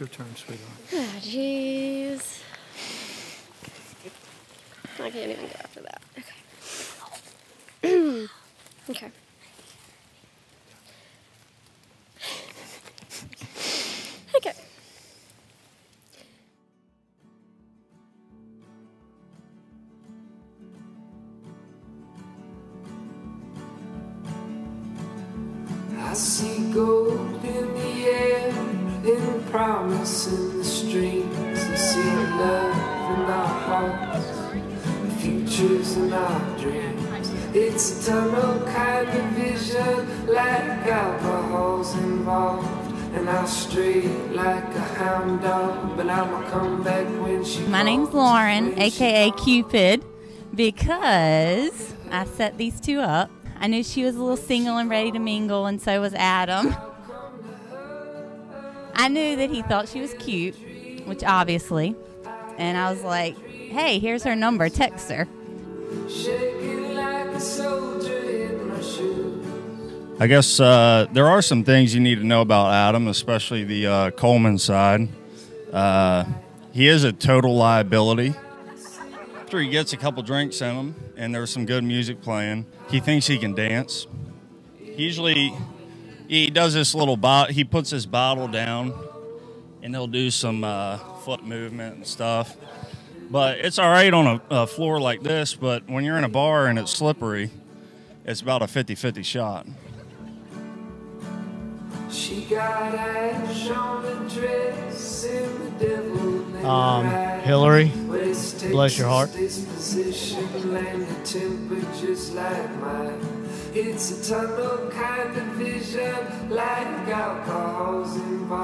It's your turn, sweetheart. Oh, jeez. I can't even go after that. Okay. Okay. Okay. I see gold in the air, in promise in the strings. I see love in our hearts, futures in our dreams. It's a tunnel kind of vision, like alcohol's involved. And I'll stray like a hound dog, but I'ma come back when she calls. My name's Lauren, aka Cupid, because I set these two up. I knew she was a little single and ready to mingle, and so was Adam. I knew that he thought she was cute, which obviously, and I was like, hey, here's her number, text her. I guess there are some things you need to know about Adam, especially the Coleman side. He is a total liability. After he gets a couple drinks in him and there's some good music playing, he thinks he can dance. Usually he does this little bot. He puts his bottle down and he'll do some foot movement and stuff. But it's all right on a floor like this, but when you're in a bar and it's slippery, it's about a 50-50 shot. Hillary, bless your heart.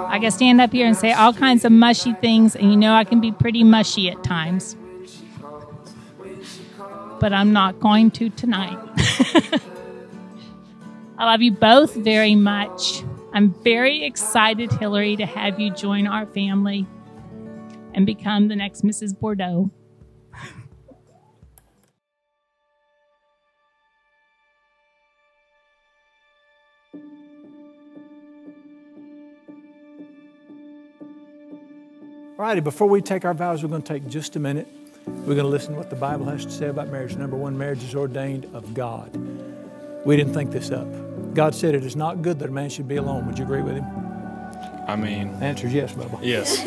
I can stand up here and say all kinds of mushy things, and you know I can be pretty mushy at times. But I'm not going to tonight. I love you both very much. I'm very excited, Hillary, to have you join our family and become the next Mrs. Bordeaux. All righty, before we take our vows, we're going to take just a minute. We're going to listen to what the Bible has to say about marriage. Number one, marriage is ordained of God. We didn't think this up. God said it is not good that a man should be alone. Would you agree with him? I mean... The answer is yes, Bubba. Yes.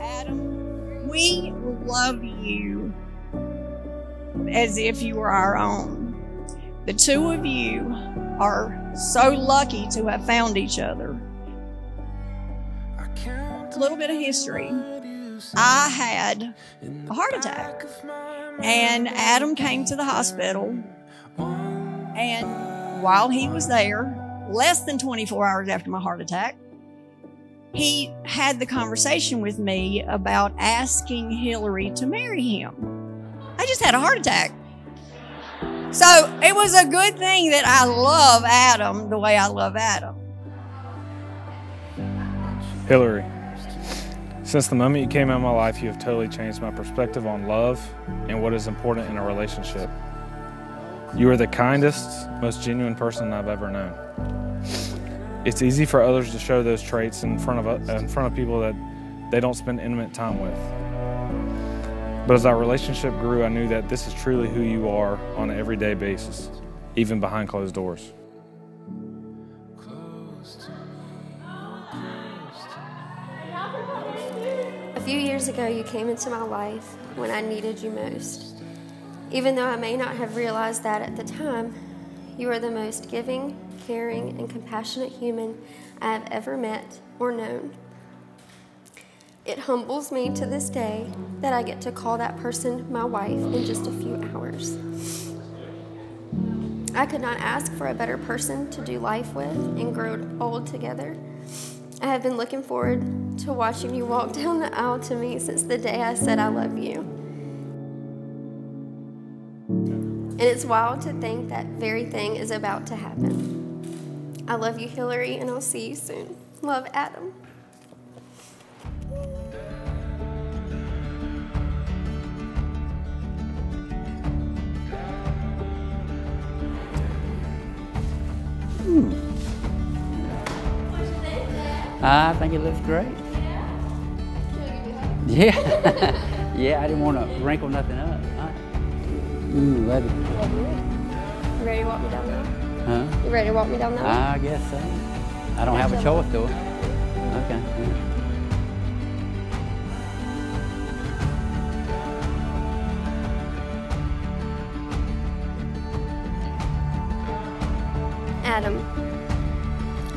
Adam, we love you as if you were our own. The two of you are so lucky to have found each other. A little bit of history. I had a heart attack, and Adam came to the hospital. And while he was there, less than 24 hours after my heart attack, he had the conversation with me about asking Hillary to marry him. I just had a heart attack. So it was a good thing that I love Adam the way I love Adam. Hillary, since the moment you came into my life, you have totally changed my perspective on love and what is important in a relationship. You are the kindest, most genuine person I've ever known. It's easy for others to show those traits in front of people that they don't spend intimate time with. But as our relationship grew, I knew that this is truly who you are on an everyday basis, even behind closed doors. A few years ago, you came into my life when I needed you most. Even though I may not have realized that at the time, you are the most giving, caring, and compassionate human I have ever met or known. It humbles me to this day that I get to call that person my wife in just a few hours. I could not ask for a better person to do life with and grow old together. I have been looking forward to watching you walk down the aisle to me since the day I said I love you. And it's wild to think that very thing is about to happen. I love you, Hillary, and I'll see you soon. Love, Adam. What do you think? I think it looks great. Yeah. Yeah, I didn't want to wrinkle nothing up. Ooh, love it. You ready to walk me down there? Huh? You ready to walk me down there? I guess so. I don't have a choice though. Okay. Yeah. Adam,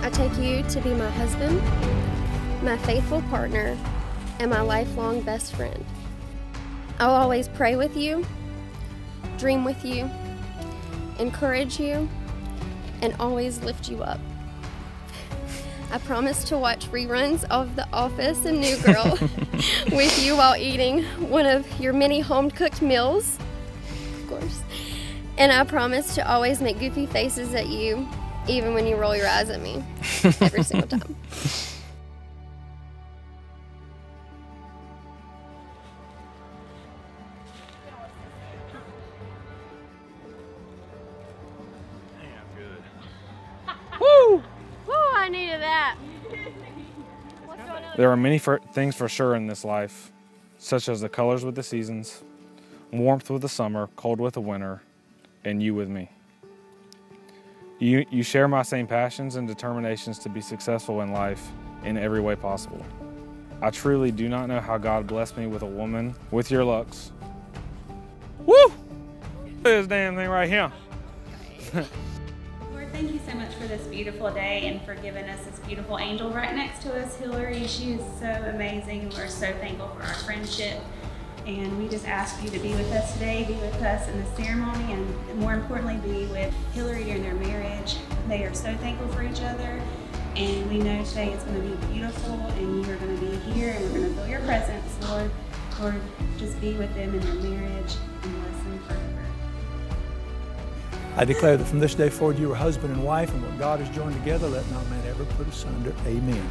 I take you to be my husband, my faithful partner, and my lifelong best friend. I'll always pray with you, dream with you, encourage you, and always lift you up. I promise to watch reruns of The Office and New Girl with you while eating one of your many home-cooked meals, of course. And I promise to always make goofy faces at you even when you roll your eyes at me, every single time. Damn good. Woo! Woo! I needed that. What's going on? There are many things for sure in this life, such as the colors with the seasons, warmth with the summer, cold with the winter, and you with me. You share my same passions and determinations to be successful in life in every way possible. I truly do not know how God blessed me with a woman with your looks. Woo! Look at this damn thing right here. Lord, thank you so much for this beautiful day and for giving us this beautiful angel right next to us, Hillary. She is so amazing. We're so thankful for our friendship. And we just ask you to be with us today, be with us in the ceremony, and more importantly, be with Hillary in their marriage. They are so thankful for each other, and we know today it's going to be beautiful, and you are going to be here, and we're going to feel your presence, Lord. Lord, just be with them in their marriage and bless them forever. I declare that from this day forward you are husband and wife, and what God has joined together, let not man ever put asunder. Amen.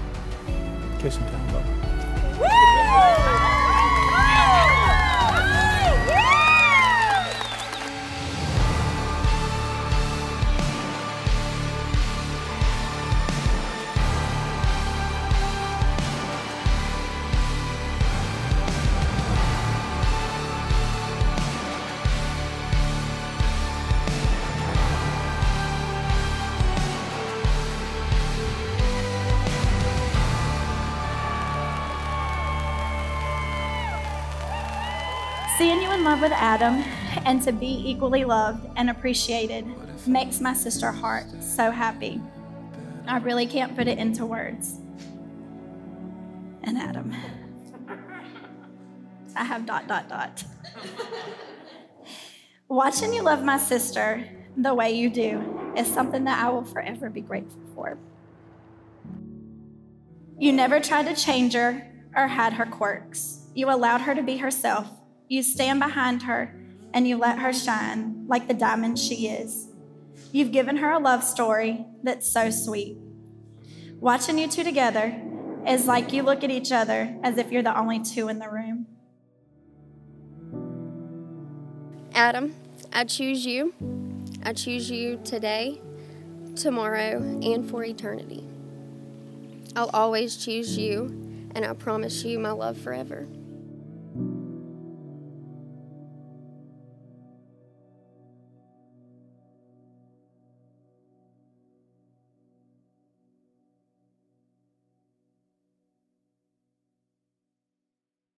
Kissing time, love. Woo! Seeing you in love with Adam and to be equally loved and appreciated makes my sister heart so happy. I really can't put it into words. And Adam, I have ... Watching you love my sister the way you do is something that I will forever be grateful for. You never tried to change her or hide her quirks. You allowed her to be herself. You stand behind her, and you let her shine like the diamond she is. You've given her a love story that's so sweet. Watching you two together is like you look at each other as if you're the only two in the room. Adam, I choose you. I choose you today, tomorrow, and for eternity. I'll always choose you, and I promise you my love forever.